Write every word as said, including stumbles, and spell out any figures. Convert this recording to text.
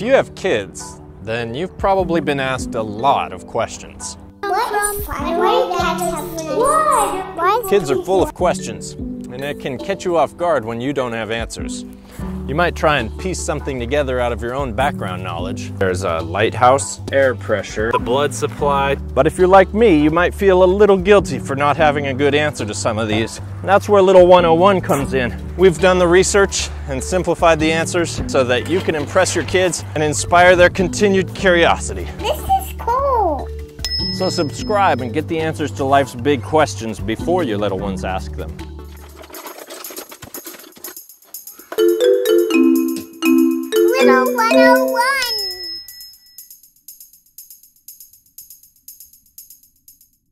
If you have kids, then you've probably been asked a lot of questions. Kids are full of questions, and it can catch you off guard when you don't have answers. You might try and piece something together out of your own background knowledge. There's a lighthouse, air pressure, the blood supply. But if you're like me, you might feel a little guilty for not having a good answer to some of these. That's where Little one oh one comes in. We've done the research and simplified the answers so that you can impress your kids and inspire their continued curiosity. This is cool. So subscribe and get the answers to life's big questions before your little ones ask them. Little one oh one.